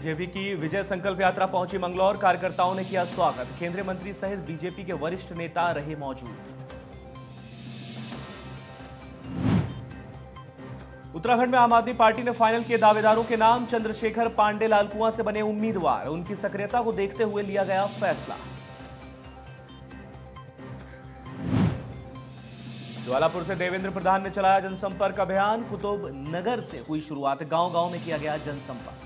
BJP की विजय संकल्प यात्रा पहुंची मंगलौर, कार्यकर्ताओं ने किया स्वागत। केंद्रीय मंत्री सहित बीजेपी के वरिष्ठ नेता रहे मौजूद। उत्तराखंड में आम आदमी पार्टी ने फाइनल किए दावेदारों के नाम। चंद्रशेखर पांडे लालकुआं से बने उम्मीदवार, उनकी सक्रियता को देखते हुए लिया गया फैसला। ज्वालापुर से देवेंद्र प्रधान ने चलाया जनसंपर्क अभियान। कुतुब नगर से हुई शुरुआत, गांव-गांव में किया गया जनसंपर्क।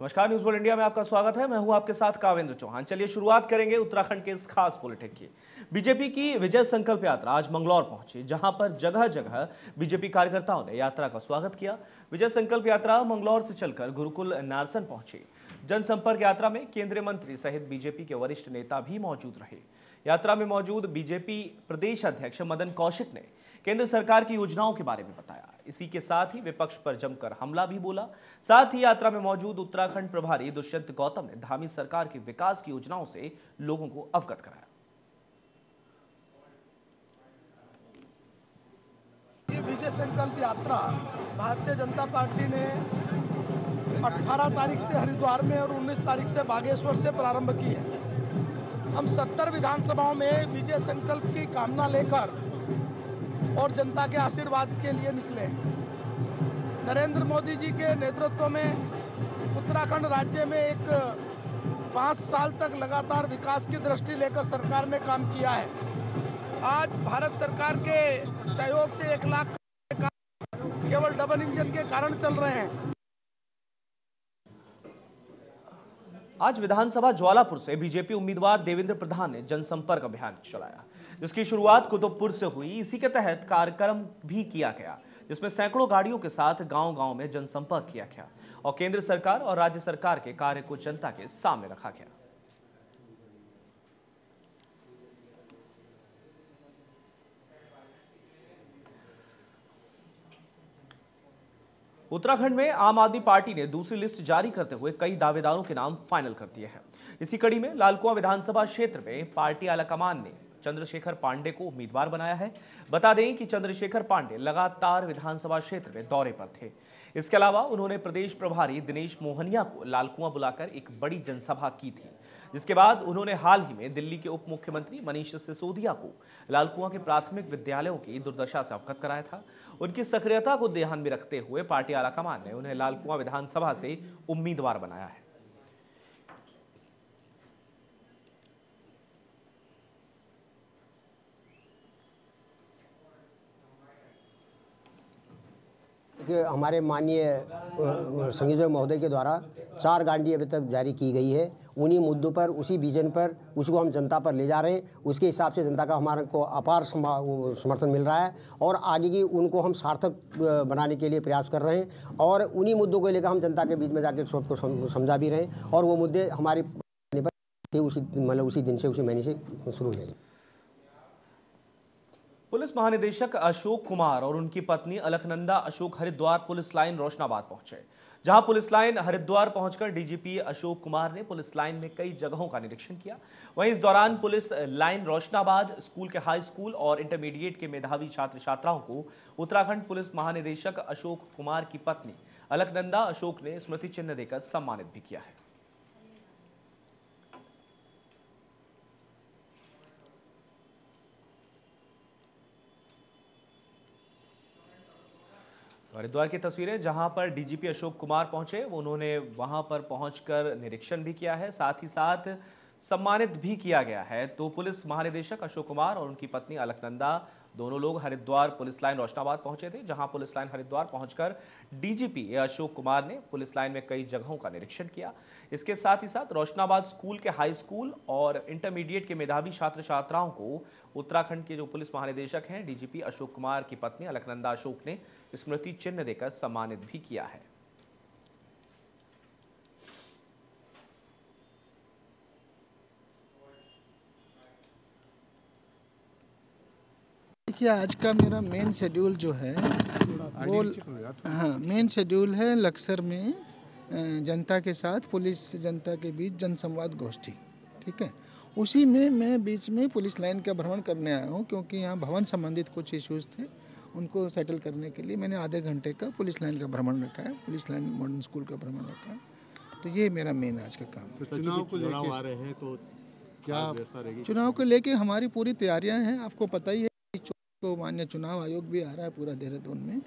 नमस्कार, न्यूज़ वर्ल्ड इंडिया में आपका स्वागत है। मैं हूं आपके साथ केवी चौहान। चलिए शुरुआत करेंगे उत्तराखंड के इस खास बुलेटिन की। बीजेपी की विजय संकल्प यात्रा आज मंगलौर पहुंची, जहां पर जगह जगह बीजेपी कार्यकर्ताओं ने यात्रा का स्वागत किया। विजय संकल्प यात्रा मंगलौर से चलकर गुरुकुल नारसन पहुंची। जनसंपर्क यात्रा में केंद्रीय मंत्री सहित बीजेपी के वरिष्ठ नेता भी मौजूद रहे। यात्रा में मौजूद बीजेपी प्रदेश अध्यक्ष मदन कौशिक ने केंद्र सरकार की योजनाओं के बारे में बताया। इसी के साथ ही विपक्ष पर जमकर हमला भी बोला। साथ ही यात्रा में मौजूद उत्तराखंड प्रभारी दुष्यंत गौतम ने धामी सरकार की विकास की योजनाओं से लोगों को अवगत कराया। विजय संकल्प यात्रा भारतीय जनता पार्टी ने 18 तारीख से हरिद्वार में और 19 तारीख से बागेश्वर से प्रारंभ की है। हम 70 विधानसभाओं में विजय संकल्प की कामना लेकर और जनता के आशीर्वाद के लिए निकले। नरेंद्र मोदी जी के नेतृत्व में उत्तराखंड राज्य में एक 5 साल तक लगातार विकास की दृष्टि लेकर सरकार ने काम किया है। आज भारत सरकार के सहयोग से 1 लाख केवल डबल इंजन के कारण चल रहे हैं। आज विधानसभा ज्वालापुर से बीजेपी उम्मीदवार देवेंद्र प्रधान ने जनसंपर्क अभियान चलाया, जिसकी शुरुआत कुतुबपुर से हुई। इसी के तहत कार्यक्रम भी किया गया, जिसमें सैकड़ों गाड़ियों के साथ गांव-गांव में जनसंपर्क किया गया और केंद्र सरकार और राज्य सरकार के कार्य को जनता के सामने रखा गया। उत्तराखंड में आम आदमी पार्टी ने दूसरी लिस्ट जारी करते हुए कई दावेदारों के नाम फाइनल कर दिए हैं। इसी कड़ी में लालकुआ विधानसभा क्षेत्र में पार्टी आलाकमान ने चंद्रशेखर पांडे को उम्मीदवार बनाया है। बता दें कि चंद्रशेखर पांडे लगातार विधानसभा क्षेत्र में दौरे पर थे। इसके अलावा उन्होंने प्रदेश प्रभारी दिनेश मोहनिया को लालकुआं बुलाकर एक बड़ी जनसभा की थी, जिसके बाद उन्होंने हाल ही में दिल्ली के उप मुख्यमंत्री मनीष सिसोदिया को लालकुआं के प्राथमिक विद्यालयों की दुर्दशा से अवगत कराया था। उनकी सक्रियता को ध्यान में रखते हुए पार्टी आलाकमान ने उन्हें लालकुआं विधानसभा से उम्मीदवार बनाया है। हमारे माननीय संयोजक महोदय के द्वारा 4 गारंटी अभी तक जारी की गई है। उन्हीं मुद्दों पर, उसी विजन पर, उसको हम जनता पर ले जा रहे हैं। उसके हिसाब से जनता का हमारे को अपार समर्थन मिल रहा है और आगे की उनको हम सार्थक बनाने के लिए प्रयास कर रहे हैं और उन्हीं मुद्दों को लेकर हम जनता के बीच में जाकर सबको समझा भी रहे हैं और वो मुद्दे हमारे उसी दिन से, उसी महीने से शुरू हो जाएंगे। पुलिस महानिदेशक अशोक कुमार और उनकी पत्नी अलकनंदा अशोक हरिद्वार पुलिस लाइन रोशनाबाद पहुंचे, जहां पुलिस लाइन हरिद्वार पहुंचकर डीजीपी अशोक कुमार ने पुलिस लाइन में कई जगहों का निरीक्षण किया। वहीं इस दौरान पुलिस लाइन रोशनाबाद स्कूल के हाई स्कूल और इंटरमीडिएट के मेधावी छात्र छात्राओं को उत्तराखंड पुलिस महानिदेशक अशोक कुमार की पत्नी अलकनंदा अशोक ने स्मृति चिन्ह देकर सम्मानित भी किया है। हरिद्वार की तस्वीरें, जहां पर डीजीपी अशोक कुमार पहुंचे। उन्होंने वहां पर पहुंचकर निरीक्षण भी किया है, साथ ही साथ सम्मानित भी किया गया है। तो पुलिस महानिदेशक अशोक कुमार और उनकी पत्नी अलकनंदा दोनों लोग हरिद्वार पुलिस लाइन रोशनाबाद पहुंचे थे, जहां पुलिस लाइन हरिद्वार पहुंचकर डीजीपी अशोक कुमार ने पुलिस लाइन में कई जगहों का निरीक्षण किया। इसके साथ ही साथ रोशनाबाद स्कूल के हाई स्कूल और इंटरमीडिएट के मेधावी छात्र छात्राओं को उत्तराखंड के जो पुलिस महानिदेशक हैं डीजीपी अशोक कुमार की पत्नी अलकनंदा अशोक ने स्मृति चिन्ह देकर सम्मानित भी किया है। देखिए आज का मेरा मेन शेड्यूल जो है वो हाँ मेन शेड्यूल है लक्सर में जनता के साथ पुलिस जनता के बीच जनसंवाद गोष्ठी, ठीक है। उसी में मैं बीच में पुलिस लाइन का भ्रमण करने आया हूँ क्योंकि यहाँ भवन संबंधित कुछ इश्यूज़ थे, उनको सेटल करने के लिए मैंने आधे घंटे का पुलिस लाइन का भ्रमण रखा है, पुलिस लाइन मॉडर्न स्कूल का भ्रमण रखा है। तो ये मेरा मेन आज का काम है। चुनाव आ रहे हैं तो क्या चुनाव को लेके हमारी पूरी तैयारियां हैं, आपको पता ही है तो माननीय चुनाव आयोग भी आ रहा है पूरा देहरादून में।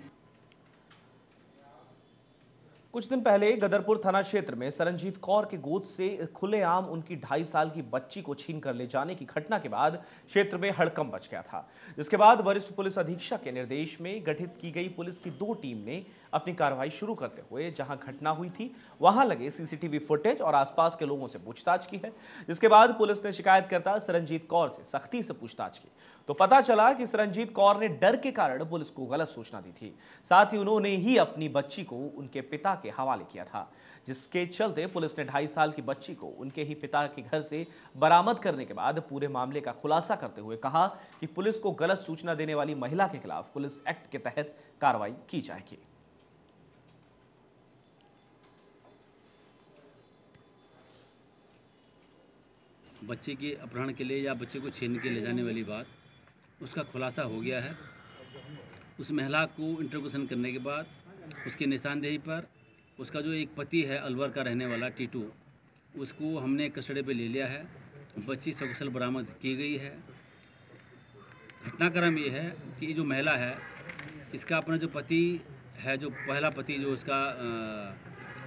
कुछ दिन पहले गदरपुर थाना क्षेत्र में सरनजीत कौर के गोद से खुलेआम उनकी 2.5 साल की बच्ची को छीन कर ले जाने की घटना के बाद क्षेत्र में हड़कंप मच गया था, जिसके बाद वरिष्ठ पुलिस अधीक्षक के निर्देश में गठित की गई पुलिस की 2 टीम ने अपनी कार्रवाई शुरू करते हुए जहां घटना हुई थी वहां लगे सीसीटीवी फुटेज और आसपास के लोगों से पूछताछ की है। जिसके बाद पुलिस ने शिकायतकर्ता सरनजीत कौर से सख्ती से पूछताछ की तो पता चला कि सरनजीत कौर ने डर के कारण पुलिस को गलत सूचना दी थी, साथ ही उन्होंने ही अपनी बच्ची को उनके पिता के हवाले किया था, जिसके चलते पुलिस ने 2.5 साल की बच्ची को उनके ही पिता के घर से बरामद करने के बाद पूरे मामले का खुलासा करते हुए कहा कि पुलिस को गलत सूचना देने वाली महिला के खिलाफ पुलिस एक्ट के तहत कार्रवाई की जाएगी। बच्चे के अपहरण के लिए या बच्चे को छीन के ले जाने वाली बात उसका खुलासा हो गया है। उस महिला को इंटरोगेशन करने के बाद उसके निशानदेही पर उसका जो एक पति है अलवर का रहने वाला टीटू, उसको हमने कस्टडी पे ले लिया है। बच्ची सकुशल बरामद की गई है। घटनाक्रम ये है कि जो महिला है इसका अपना जो पति है, जो पहला पति जो उसका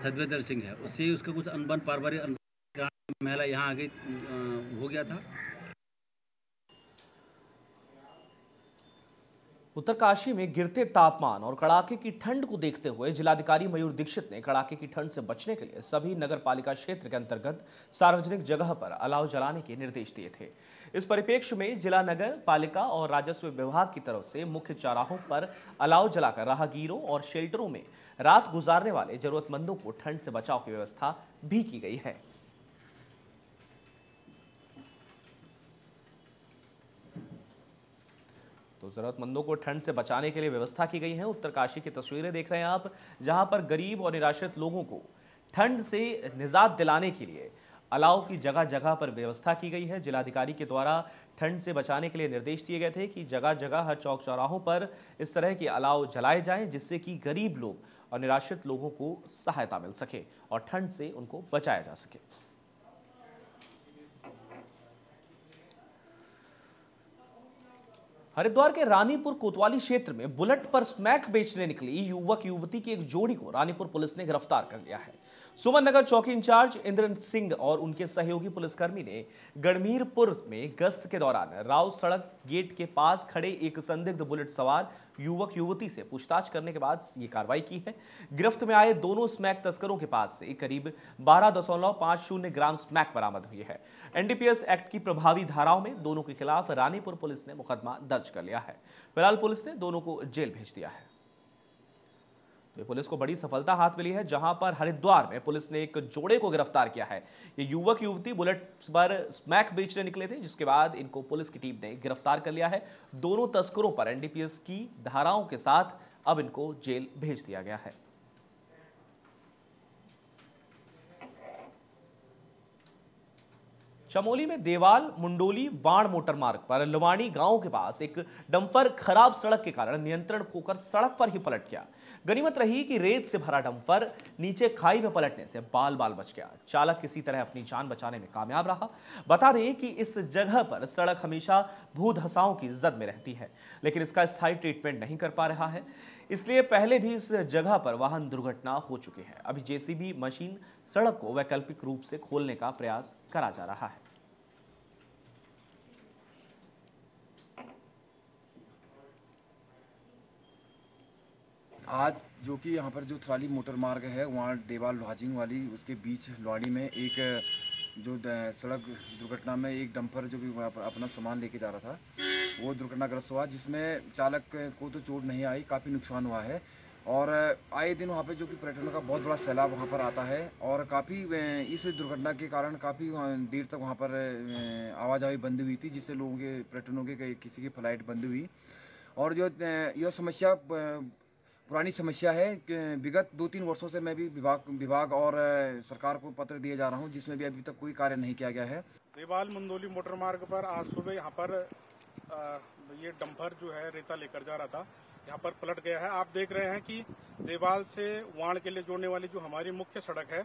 सतवेंद्र सिंह है, उससे उसका कुछ अनबन पारिवारिक महिला यहाँ आगे हो गया था। उत्तरकाशी में गिरते तापमान और कड़ाके की ठंड को देखते हुए जिलाधिकारी मयूर दीक्षित ने कड़ाके की ठंड से बचने के लिए सभी नगर पालिका क्षेत्र के अंतर्गत सार्वजनिक जगह पर अलाव जलाने के निर्देश दिए थे। इस परिप्रेक्ष्य में जिला नगर पालिका और राजस्व विभाग की तरफ से मुख्य चौराहों पर अलाव जलाकर राहगीरों और शेल्टरों में रात गुजारने वाले जरूरतमंदों को ठंड से बचाव की व्यवस्था भी की गई है। तो जरूरतमंदों को ठंड से बचाने के लिए व्यवस्था की गई है। उत्तरकाशी की तस्वीरें देख रहे हैं आप, जहां पर गरीब और निराश्रित लोगों को ठंड से निजात दिलाने के लिए अलाव की जगह जगह पर व्यवस्था की गई है। जिलाधिकारी के द्वारा ठंड से बचाने के लिए निर्देश दिए गए थे कि जगह जगह हर चौक चौराहों पर इस तरह के अलाव जलाए जाएं, जिससे कि गरीब लोग और निराश्रित लोगों को सहायता मिल सके और ठंड से उनको बचाया जा सके। हरिद्वार के रानीपुर कोतवाली क्षेत्र में बुलेट पर स्मैक बेचने निकली युवक युवती की एक जोड़ी को रानीपुर पुलिस ने गिरफ्तार कर लिया है। सुमन नगर चौकी इंचार्ज इंद्र सिंह और उनके सहयोगी पुलिसकर्मी ने गणमीरपुर में गश्त के दौरान राव सड़क गेट के पास खड़े एक संदिग्ध बुलेट सवार युवक युवती से पूछताछ करने के बाद ये कार्रवाई की है। गिरफ्त में आए दोनों स्मैक तस्करों के पास से करीब 12.50 ग्राम स्मैक बरामद हुई है। एनडीपीएस एक्ट की प्रभावी धाराओं में दोनों के खिलाफ रानीपुर पुलिस ने मुकदमा दर्ज कर लिया है। फिलहाल पुलिस ने दोनों को जेल भेज दिया है। तो पुलिस को बड़ी सफलता हाथ मिली है, जहां पर हरिद्वार में पुलिस ने एक जोड़े को गिरफ्तार किया है। ये युवक युवती बुलेट पर स्मैक बेचने निकले थे, जिसके बाद इनको पुलिस की टीम ने गिरफ्तार कर लिया है। दोनों तस्करों पर एनडीपीएस की धाराओं के साथ अब इनको जेल भेज दिया गया है। चमोली में देवाल मुंडोली वाण मोटर मार्ग पर लवाणी गांव के पास एक डंपर खराब सड़क के कारण नियंत्रण खोकर सड़क पर ही पलट गया। गनीमत रही कि रेत से भरा डंपर नीचे खाई में पलटने से बाल बाल बच गया। चालक किसी तरह अपनी जान बचाने में कामयाब रहा। बता दें कि इस जगह पर सड़क हमेशा भूधसाओं की जद में रहती है, लेकिन इसका स्थायी ट्रीटमेंट नहीं कर पा रहा है, इसलिए पहले भी इस जगह पर वाहन दुर्घटना हो चुकी है। अभी जेसीबी मशीन सड़क को वैकल्पिक रूप से खोलने का प्रयास करा जा रहा है। आज जो कि यहाँ पर जो थराली मोटर मार्ग है, वहाँ देवाल लॉजिंग वाली उसके बीच लॉड़ी में एक जो सड़क दुर्घटना में एक डंपर जो भी अपना सामान लेके जा रहा था वो दुर्घटनाग्रस्त हुआ, जिसमें चालक को तो चोट नहीं आई, काफ़ी नुकसान हुआ है। और आए दिन वहाँ पे जो कि पर्यटनों का बहुत बड़ा सैलाब वहाँ पर आता है और काफ़ी इस दुर्घटना के कारण काफ़ी देर तक वहाँ पर आवाजाही बंद हुई थी, जिससे लोगों के पर्यटनों के किसी की फ्लाइट बंद हुई। और जो समस्या पुरानी समस्या है, विगत 2-3 वर्षों से मैं भी विभाग और सरकार को पत्र दिए जा रहा हूं, जिसमें भी अभी तक कोई कार्य नहीं किया गया है। देवाल मंदोली मोटर मार्ग पर आज सुबह यहां पर ये डंपर जो है रेता लेकर जा रहा था, यहां पर पलट गया है। आप देख रहे हैं कि देवाल से वाण के लिए जोड़ने वाली जो हमारी मुख्य सड़क है,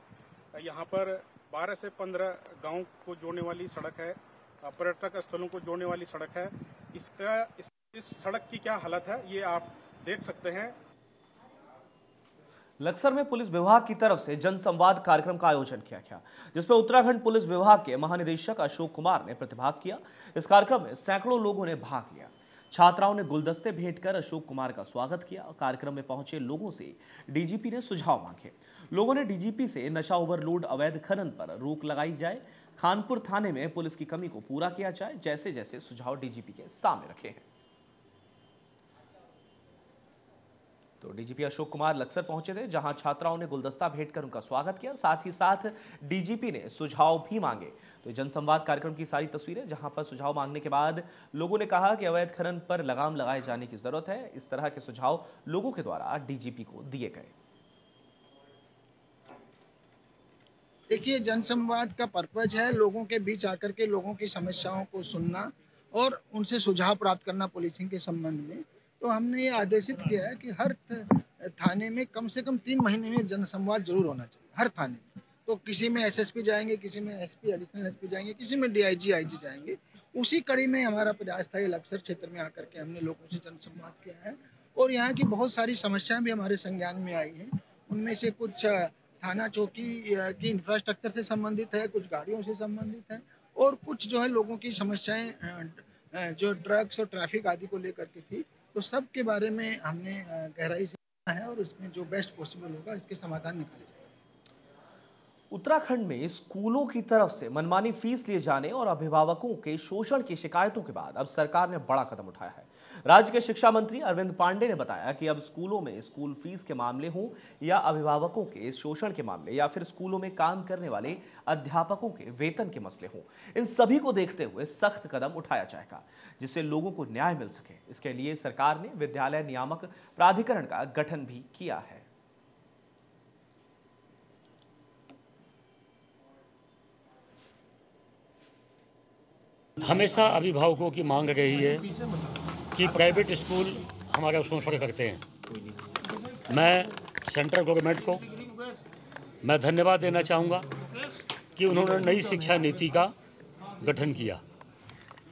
यहाँ पर 12 से 15 गाँव को जोड़ने वाली सड़क है, पर्यटक स्थलों को जोड़ने वाली सड़क है। इस सड़क की क्या हालत है ये आप देख सकते हैं। लक्सर में पुलिस विभाग की तरफ से जनसंवाद कार्यक्रम का आयोजन किया गया, जिसमें उत्तराखंड पुलिस विभाग के महानिदेशक अशोक कुमार ने प्रतिभाग किया। इस कार्यक्रम में सैकड़ों लोगों ने भाग लिया। छात्राओं ने गुलदस्ते भेंट कर अशोक कुमार का स्वागत किया। कार्यक्रम में पहुंचे लोगों से डीजीपी ने सुझाव मांगे। लोगों ने डीजीपी से नशा ओवरलोड, अवैध खनन पर रोक लगाई जाए, खानपुर थाने में पुलिस की कमी को पूरा किया जाए जैसे जैसे सुझाव डीजीपी के सामने रखे हैं। तो डीजीपी अशोक कुमार लक्सर पहुंचे थे, जहां छात्राओं ने गुलदस्ता भेंट कर उनका स्वागत किया। साथ ही साथ डीजीपी ने सुझाव भी मांगे। तो जनसंवाद कार्यक्रम की सारी तस्वीरें, जहां पर सुझाव मांगने के बाद लोगों ने कहा कि अवैध खनन पर लगाम लगाए जाने की जरूरत है। इस तरह के सुझाव लोगों के द्वारा डीजीपी को दिए गए। देखिए, जनसंवाद का पर्पज है लोगों के बीच आकर के लोगों की समस्याओं को सुनना और उनसे सुझाव प्राप्त करना पुलिसिंग के संबंध में। तो हमने ये आदेशित किया है कि हर थाने में कम से कम 3 महीने में जनसंवाद जरूर होना चाहिए, हर थाने में। तो किसी में एसएसपी जाएंगे, किसी में एसपी एडिशनल एसपी जाएंगे, किसी में डीआईजी आईजी जाएंगे। उसी कड़ी में हमारा प्रयास था। लक्सर क्षेत्र में आकर के हमने लोगों से जनसंवाद किया है और यहाँ की बहुत सारी समस्याएं भी हमारे संज्ञान में आई हैं। उनमें से कुछ थाना चौकी की इंफ्रास्ट्रक्चर से संबंधित है, कुछ गाड़ियों से संबंधित है और कुछ जो है लोगों की समस्याएँ जो ड्रग्स और ट्रैफिक आदि को लेकर के थी। तो सब के बारे में हमने गहराई से है और इसमें जो बेस्ट पॉसिबल होगा इसके समाधान निकाले जाएंगे। उत्तराखंड में स्कूलों की तरफ से मनमानी फीस लिए जाने और अभिभावकों के शोषण की शिकायतों के बाद अब सरकार ने बड़ा कदम उठाया है। राज्य के शिक्षा मंत्री अरविंद पांडे ने बताया कि अब स्कूलों में स्कूल फीस के मामले हों या अभिभावकों के शोषण के मामले या फिर स्कूलों में काम करने वाले अध्यापकों के वेतन के मसले हों, इन सभी को देखते हुए सख्त कदम उठाया जाएगा जिससे लोगों को न्याय मिल सके। इसके लिए सरकार ने विद्यालय नियामक प्राधिकरण का गठन भी किया है। हमेशा अभिभावकों की मांग रही है कि प्राइवेट स्कूल हमारा शोषण करते हैं। मैं सेंट्रल गवर्नमेंट को मैं धन्यवाद देना चाहूँगा कि उन्होंने नई शिक्षा नीति का गठन किया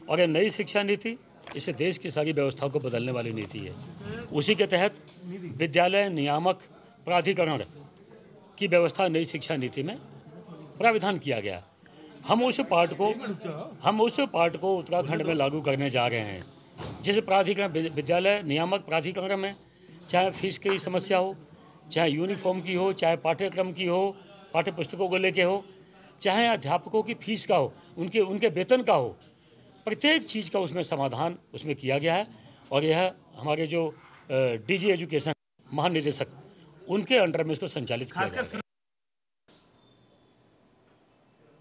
और ये नई शिक्षा नीति इसे देश की सारी व्यवस्था को बदलने वाली नीति है। उसी के तहत विद्यालय नियामक प्राधिकरण की व्यवस्था नई शिक्षा नीति में प्राविधान किया गया। हम उस पार्ट को उत्तराखंड में लागू करने जा रहे हैं, जिस प्राधिकरण विद्यालय नियामक प्राधिकरण में चाहे फीस की समस्या हो, चाहे यूनिफॉर्म की हो, चाहे पाठ्यक्रम की हो, पाठ्य पुस्तकों को लेके हो, चाहे अध्यापकों की फीस का हो, उनके वेतन का हो, प्रत्येक चीज़ का उसमें समाधान उसमें किया गया है। और यह हमारे जो डीजी एजुकेशन महानिदेशक उनके अंडर में इसको संचालित किया गया है।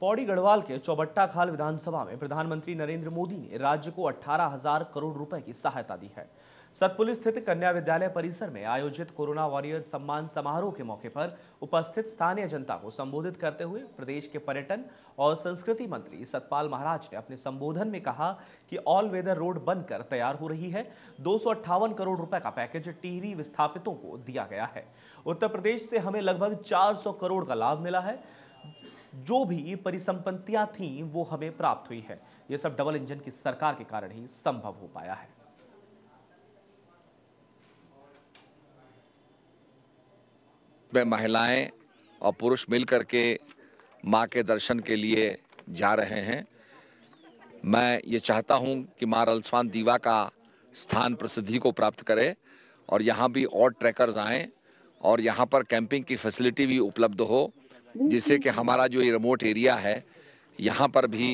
पौड़ी गढ़वाल के चौबट्टा खाल विधानसभा में प्रधानमंत्री नरेंद्र मोदी ने राज्य को 18,000 करोड़ रुपए की सहायता दी है। सतपुली स्थित कन्या विद्यालय परिसर में आयोजित कोरोना वॉरियर सम्मान समारोह के मौके पर उपस्थित स्थानीय जनता को संबोधित करते हुए प्रदेश के पर्यटन और संस्कृति मंत्री सतपाल महाराज ने अपने संबोधन में कहा कि ऑल वेदर रोड बनकर तैयार हो रही है। 258 करोड़ रुपए का पैकेज टिहरी विस्थापितों को दिया गया है। उत्तर प्रदेश से हमें लगभग 400 करोड़ का लाभ मिला है। जो भी परिसंपत्तियां थीं वो हमें प्राप्त हुई है। ये सब डबल इंजन की सरकार के कारण ही संभव हो पाया है। मैं महिलाएं और पुरुष मिलकर के मां के दर्शन के लिए जा रहे हैं। मैं ये चाहता हूं कि मां रलस्वान दीवा का स्थान प्रसिद्धि को प्राप्त करे और यहां भी और ट्रैकर्स आएं और यहां पर कैंपिंग की फैसिलिटी भी उपलब्ध हो, जिससे कि हमारा जो ये रिमोट एरिया है यहाँ पर भी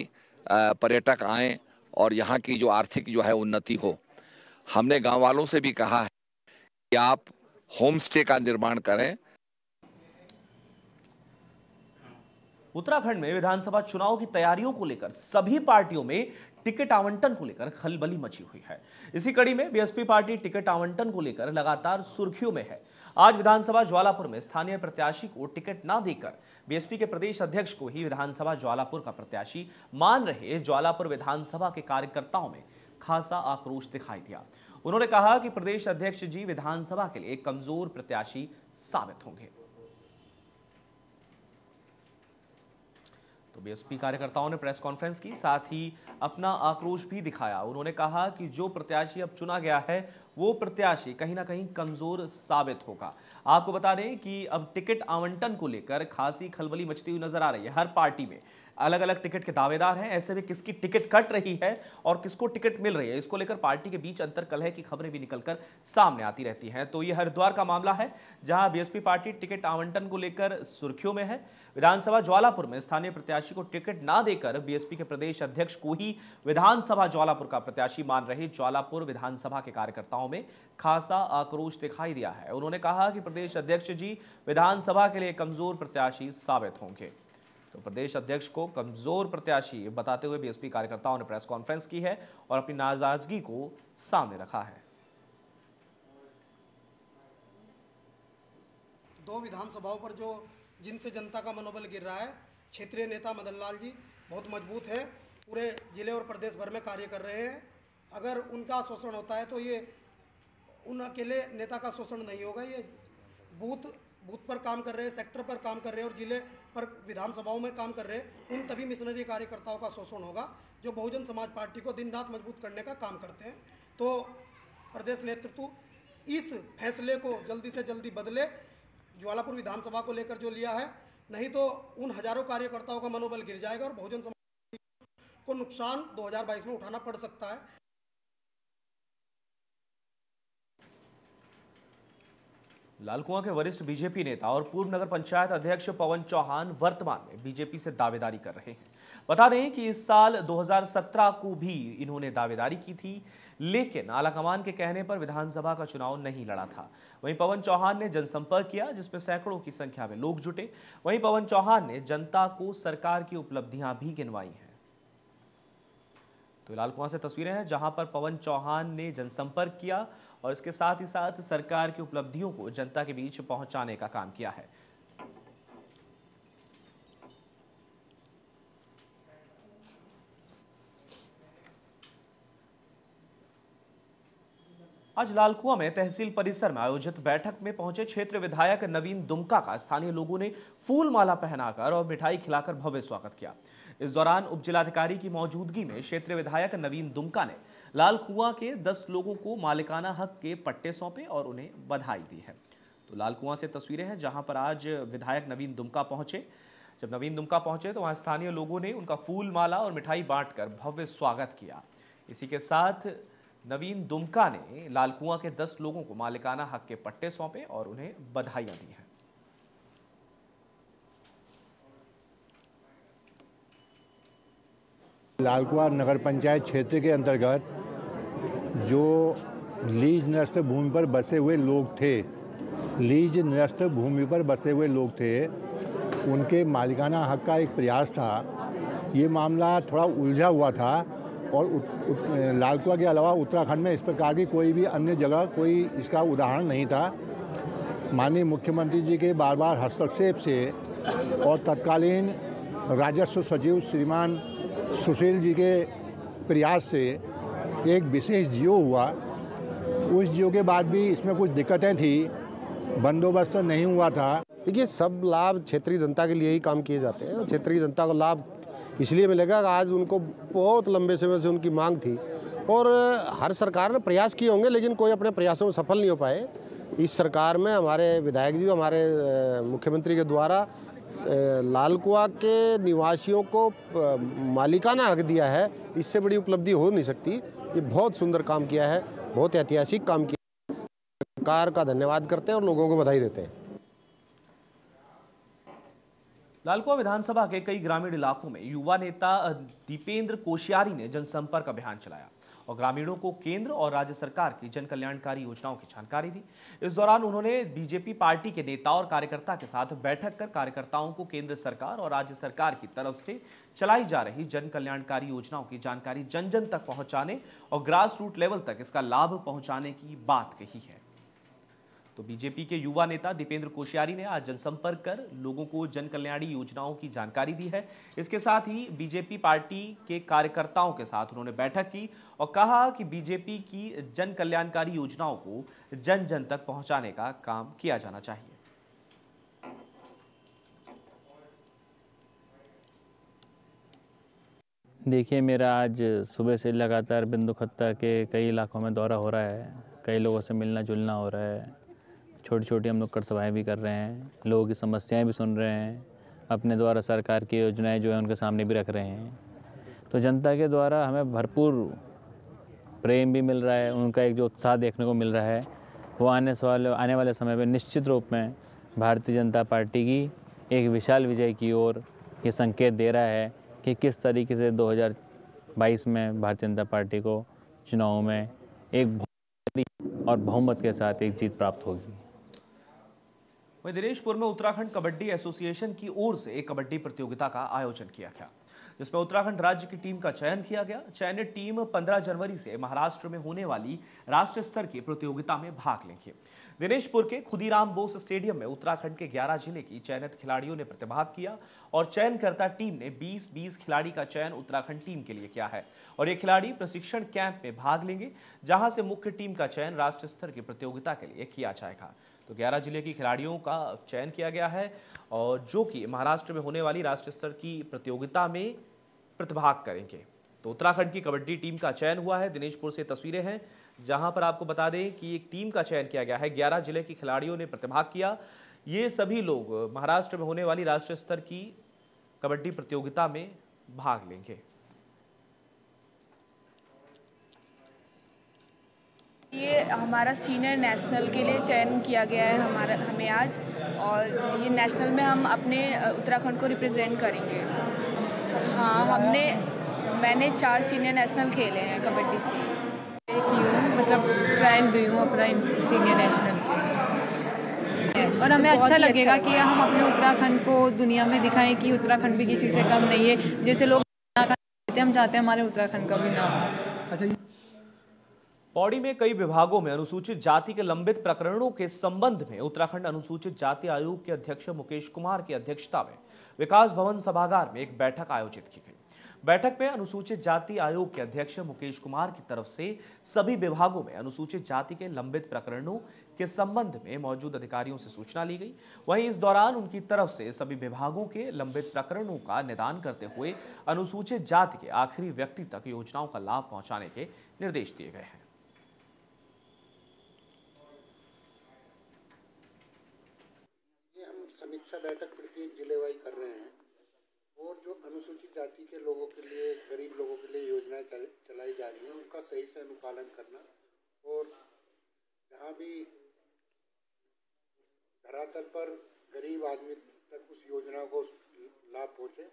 पर्यटक आएँ और यहाँ की जो आर्थिक जो है उन्नति हो। हमने गांव वालों से भी कहा है कि आप होम स्टे का निर्माण करें। उत्तराखंड में विधानसभा चुनाव की तैयारियों को लेकर सभी पार्टियों में टिकट आवंटन को लेकर खलबली मची हुई है। इसी कड़ी में बीएसपी पार्टी टिकट आवंटन को लेकर लगातार सुर्खियों में है। आज विधानसभा ज्वालापुर में स्थानीय प्रत्याशी को टिकट ना देकर बीएसपी के प्रदेश अध्यक्ष को ही विधानसभा ज्वालापुर का प्रत्याशी मान रहे ज्वालापुर विधानसभा के कार्यकर्ताओं में खासा आक्रोश दिखाई दिया। उन्होंने कहा कि प्रदेश अध्यक्ष जी विधानसभा के लिए एक कमजोर प्रत्याशी साबित होंगे। तो बीएसपी कार्यकर्ताओं ने प्रेस कॉन्फ्रेंस की, साथ ही अपना आक्रोश भी दिखाया। उन्होंने कहा कि जो प्रत्याशी अब चुना गया है वो प्रत्याशी कहीं ना कहीं कमजोर साबित होगा। आपको बता दें कि अब टिकट आवंटन को लेकर खासी खलबली मचती हुई नजर आ रही है। हर पार्टी में अलग अलग टिकट के दावेदार हैं, ऐसे में किसकी टिकट कट रही है और किसको टिकट मिल रही है, इसको लेकर पार्टी के बीच अंतर कलह की खबरें भी निकलकर सामने आती रहती हैं। तो ये हरिद्वार का मामला है जहां बीएसपी पार्टी टिकट आवंटन को लेकर सुर्खियों में है। विधानसभा ज्वालापुर में स्थानीय प्रत्याशी को टिकट ना देकर बीएसपी के प्रदेश अध्यक्ष को ही विधानसभा ज्वालापुर का प्रत्याशी मान रहे ज्वालापुर विधानसभा के कार्यकर्ताओं में खासा आक्रोश दिखाई दिया है। उन्होंने कहा कि प्रदेश अध्यक्ष जी विधानसभा के लिए कमजोर प्रत्याशी साबित होंगे। तो प्रदेश अध्यक्ष को कमजोर प्रत्याशी बताते हुए बीएसपी कार्यकर्ताओं ने प्रेस कॉन्फ्रेंस की है और अपनी नाराजगी को सामने रखा है। दो विधानसभाओं पर जो जिनसे जनता का मनोबल गिर रहा है, क्षेत्रीय नेता मदन लाल जी बहुत मजबूत हैं, पूरे जिले और प्रदेश भर में कार्य कर रहे हैं। अगर उनका शोषण होता है तो ये उन अकेले नेता का शोषण नहीं होगा। ये बूथ पर काम कर रहे हैं, सेक्टर पर काम कर रहे हैं और जिले पर विधानसभाओं में काम कर रहे हैं, उन तभी मिशनरी कार्यकर्ताओं का शोषण होगा जो बहुजन समाज पार्टी को दिन रात मजबूत करने का काम करते हैं। तो प्रदेश नेतृत्व इस फैसले को जल्दी से जल्दी बदले, ज्वालापुर विधानसभा को लेकर जो लिया है, नहीं तो उन हजारों कार्यकर्ताओं का मनोबल गिर जाएगा और बहुजन समाज को नुकसान 2022 में उठाना पड़ सकता है। लालकुआ के वरिष्ठ बीजेपी नेता और पूर्व नगर पंचायत अध्यक्ष पवन चौहान वर्तमान में बीजेपी से दावेदारी कर रहे हैं। बता दें कि इस साल 2017 को भी इन्होंने दावेदारी की थी, लेकिन आलाकमान के कहने पर विधानसभा का चुनाव नहीं लड़ा था। वहीं पवन चौहान ने जनसंपर्क किया जिसमें सैकड़ों की संख्या में लोग जुटे। वहीं पवन चौहान ने जनता को सरकार की उपलब्धियां भी गिनवाई हैं। तो लालकुआं से तस्वीरें हैं जहां पर पवन चौहान ने जनसंपर्क किया और इसके साथ ही साथ सरकार की उपलब्धियों को जनता के बीच पहुंचाने का काम किया है। आज लालकुआ में तहसील परिसर में आयोजित बैठक में पहुंचे क्षेत्र विधायक नवीन दुमका का स्थानीय लोगों ने फूलमाला पहनाकर और मिठाई खिलाकर भव्य स्वागत किया। इस दौरान उपजिलाधिकारी की मौजूदगी में क्षेत्रीय विधायक नवीन दुमका ने लालकुआं के 10 लोगों को मालिकाना हक के पट्टे सौंपे और उन्हें बधाई दी है। तो लालकुआं से तस्वीरें हैं जहां पर आज विधायक नवीन दुमका पहुंचे। जब नवीन दुमका पहुंचे तो वहां स्थानीय लोगों ने उनका फूल माला और मिठाई बांटकर भव्य स्वागत किया। इसी के साथ नवीन दुमका ने लालकुआं के 10 लोगों को मालिकाना हक के पट्टे सौंपे और उन्हें बधाइयां दी हैं। लालकुआ नगर पंचायत क्षेत्र के अंतर्गत जो लीज नष्ट भूमि पर बसे हुए लोग थे, लीज नष्ट भूमि पर बसे हुए लोग थे, उनके मालिकाना हक का एक प्रयास था। ये मामला थोड़ा उलझा हुआ था और लालकुआ के अलावा उत्तराखंड में इस प्रकार की कोई भी अन्य जगह कोई इसका उदाहरण नहीं था। माननीय मुख्यमंत्री जी के बार बार हस्तक्षेप से और तत्कालीन राजस्व सचिव श्रीमान सुशील जी के प्रयास से एक विशेष जियो हुआ। उस जियो के बाद भी इसमें कुछ दिक्कतें थी, बंदोबस्त नहीं हुआ था। देखिए, सब लाभ क्षेत्रीय जनता के लिए ही काम किए जाते हैं। क्षेत्रीय जनता को लाभ इसलिए मिलेगा कि आज उनको बहुत लंबे समय से उनकी मांग थी और हर सरकार ने प्रयास किए होंगे, लेकिन कोई अपने प्रयासों में सफल नहीं हो पाए। इस सरकार में हमारे विधायक जी, हमारे मुख्यमंत्री के द्वारा लालकुआ के निवासियों को मालिकाना हक दिया है, इससे बड़ी उपलब्धि हो नहीं सकती। ये बहुत सुंदर काम किया है, बहुत ऐतिहासिक काम किया है। सरकार का धन्यवाद करते हैं और लोगों को बधाई देते हैं। लालकुआ विधानसभा के कई ग्रामीण इलाकों में युवा नेता दीपेंद्र कोश्यारी ने जनसंपर्क अभियान चलाया। और ग्रामीणों को केंद्र और राज्य सरकार की जन कल्याणकारी योजनाओं की जानकारी दी। इस दौरान उन्होंने बीजेपी पार्टी के नेता और कार्यकर्ता के साथ बैठक कर कार्यकर्ताओं को केंद्र सरकार और राज्य सरकार की तरफ से चलाई जा रही जन कल्याणकारी योजनाओं की जानकारी जन जन तक पहुंचाने और ग्रास रूट लेवल तक इसका लाभ पहुंचाने की बात कही है। तो बीजेपी के युवा नेता दीपेंद्र कोश्यारी ने आज जनसंपर्क कर लोगों को जन कल्याणी योजनाओं की जानकारी दी है। इसके साथ ही बीजेपी पार्टी के कार्यकर्ताओं के साथ उन्होंने बैठक की और कहा कि बीजेपी की जन कल्याणकारी योजनाओं को जन जन तक पहुंचाने का काम किया जाना चाहिए। देखिए, मेरा आज सुबह से लगातार बिंदुखत्ता के कई इलाकों में दौरा हो रहा है, कई लोगों से मिलना जुलना हो रहा है, छोटी छोटी हम लोग सभाएँ भी कर रहे हैं, लोगों की समस्याएं भी सुन रहे हैं, अपने द्वारा सरकार की योजनाएं जो है उनके सामने भी रख रहे हैं। तो जनता के द्वारा हमें भरपूर प्रेम भी मिल रहा है, उनका एक जो उत्साह देखने को मिल रहा है वो आने वाले समय में निश्चित रूप में भारतीय जनता पार्टी की एक विशाल विजय की ओर ये संकेत दे रहा है कि किस तरीके से 2022 में भारतीय जनता पार्टी को चुनाव में एक और बहुमत के साथ एक जीत प्राप्त होगी। वहीं दिनेशपुर में उत्तराखंड कबड्डी एसोसिएशन की ओर से एक कबड्डी प्रतियोगिता का आयोजन किया गया, जिसमें उत्तराखंड राज्य की टीम का चयन किया गया। चयनित टीम 15 जनवरी से महाराष्ट्र में होने वाली राष्ट्रीय स्तर की प्रतियोगिता में भाग लेंगे। दिनेशपुर के खुदीराम बोस स्टेडियम में उत्तराखंड के 11 जिले की चयनित खिलाड़ियों ने प्रतिभाग किया और चयनकर्ता टीम ने 20-20 खिलाड़ी का चयन उत्तराखंड टीम के लिए किया है और ये खिलाड़ी प्रशिक्षण कैंप में भाग लेंगे, जहाँ से मुख्य टीम का चयन राष्ट्रीय स्तर की प्रतियोगिता के लिए किया जाएगा। तो 11 जिले की खिलाड़ियों का चयन किया गया है और जो कि महाराष्ट्र में होने वाली राष्ट्रीय स्तर की प्रतियोगिता में प्रतिभाग करेंगे। तो उत्तराखंड की कबड्डी टीम का चयन हुआ है। दिनेशपुर से तस्वीरें हैं, जहां पर आपको बता दें कि एक टीम का चयन किया गया है। 11 जिले के खिलाड़ियों ने प्रतिभाग किया। ये सभी लोग महाराष्ट्र में होने वाली राष्ट्रीय स्तर की कबड्डी प्रतियोगिता में भाग लेंगे। ये हमारा सीनियर नेशनल के लिए चयन किया गया है हमें आज, और ये नेशनल में हम अपने उत्तराखंड को रिप्रेजेंट करेंगे। हाँ, मैंने 4 सीनियर नेशनल खेले हैं कबड्डी से। मतलब ट्रायल दी हूँ अपना सीनियर नेशनल के, और हमें अच्छा लगेगा कि हम अपने उत्तराखंड को दुनिया में दिखाएं कि उत्तराखंड भी किसी से कम नहीं है। जैसे लोग हम चाहते हैं हमारे उत्तराखंड का भी नाम। पौड़ी में कई विभागों में अनुसूचित जाति के लंबित प्रकरणों के संबंध में उत्तराखंड अनुसूचित जाति आयोग के अध्यक्ष मुकेश कुमार की अध्यक्षता में विकास भवन सभागार में एक बैठक आयोजित की गई। बैठक में अनुसूचित जाति आयोग के अध्यक्ष मुकेश कुमार की तरफ से सभी विभागों में अनुसूचित जाति के लंबित प्रकरणों के संबंध में मौजूद अधिकारियों से सूचना ली गई। वहीं इस दौरान उनकी तरफ से सभी विभागों के लंबित प्रकरणों का निदान करते हुए अनुसूचित जाति के आखिरी व्यक्ति तक योजनाओं का लाभ पहुँचाने के निर्देश दिए गए हैं। समीक्षा बैठक प्रत्येक जिले वाइज कर रहे हैं, और जो अनुसूचित जाति के लोगों के लिए, गरीब लोगों के लिए योजनाएं चलाई जा रही हैं, उनका सही से अनुपालन करना, और जहाँ भी धरातल पर गरीब आदमी तक उस योजना को लाभ पहुँचे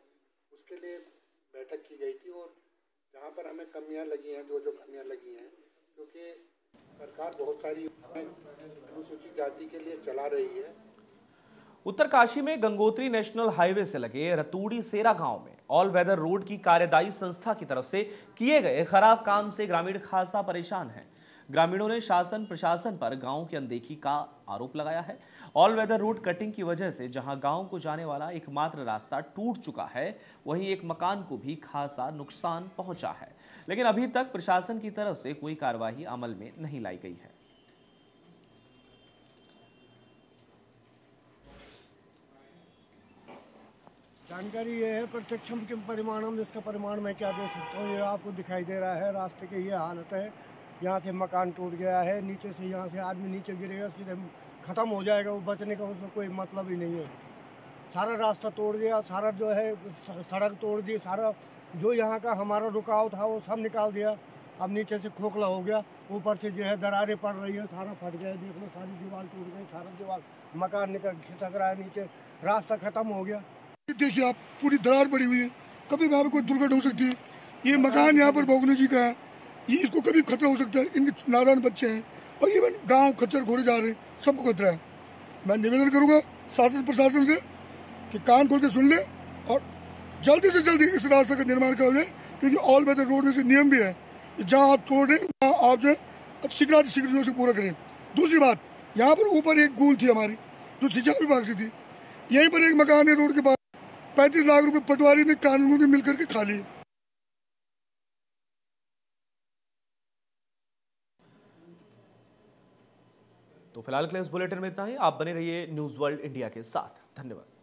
उसके लिए बैठक की गई थी। और जहाँ पर हमें कमियाँ लगी हैं, जो कमियाँ लगी हैं, क्योंकि सरकार बहुत सारी अनुसूचित जाति के लिए चला रही है। उत्तरकाशी में गंगोत्री नेशनल हाईवे से लगे रतूड़ी सेरा गांव में ऑल वेदर रोड की कार्यदायी संस्था की तरफ से किए गए खराब काम से ग्रामीण खासा परेशान हैं। ग्रामीणों ने शासन प्रशासन पर गांव की अनदेखी का आरोप लगाया है। ऑल वेदर रोड कटिंग की वजह से जहां गांव को जाने वाला एकमात्र रास्ता टूट चुका है, वहीं एक मकान को भी खासा नुकसान पहुंचा है, लेकिन अभी तक प्रशासन की तरफ से कोई कार्रवाई अमल में नहीं लाई गई है। जानकारी ये है, प्रत्यक्षम किम परिमाणम, इसका परिमाण मैं क्या दे सकता हूँ। ये आपको दिखाई दे रहा है, रास्ते की ये हालत है। यहाँ से मकान टूट गया है, नीचे से यहाँ से आदमी नीचे गिरेगा, सीधे ख़त्म हो जाएगा, वो बचने का उसमें कोई मतलब ही नहीं है। सारा रास्ता तोड़ दिया, सारा जो है सड़क तोड़ दी, सारा जो यहाँ का हमारा रुकाव था वो सब निकाल दिया। अब नीचे से खोखला हो गया, ऊपर से जो है दरारें पड़ रही है, सारा फट गया, देख लो सारी दीवार टूट गई, सारा दीवार मकान निकल खिसक रहा है, नीचे रास्ता ख़त्म हो गया। देखिए आप, पूरी दरार पड़ी हुई है, कभी वहाँ पर कोई दुर्घटना हो सकती है। ये मकान यहाँ पर भोगने जी का है, ये इसको कभी खतरा हो सकता है, इनके नादान बच्चे हैं और इवन गांव खच्चर घोड़े जा रहे हैं, सबको खतरा है। मैं निवेदन करूंगा शासन प्रशासन से कि कान खोल के सुन ले और जल्दी से जल्दी इस रास्ते का निर्माण करा लें, क्योंकि ऑल वेदर रोड में इसके नियम भी है कि जहाँ आप तोड़ दें वहाँ आप जो है अब शीघ्र जो से पूरा करें। दूसरी बात, यहाँ पर ऊपर एक गूल थी हमारी जो सिंचाई विभाग से थी, यहीं पर एक मकान है रोड के पास, 35 लाख रुपए पटवारी ने कानून में मिलकर के खा लिए। तो फिलहाल के लिए इस बुलेटिन में इतना ही। आप बने रहिए न्यूज़ वर्ल्ड इंडिया के साथ। धन्यवाद।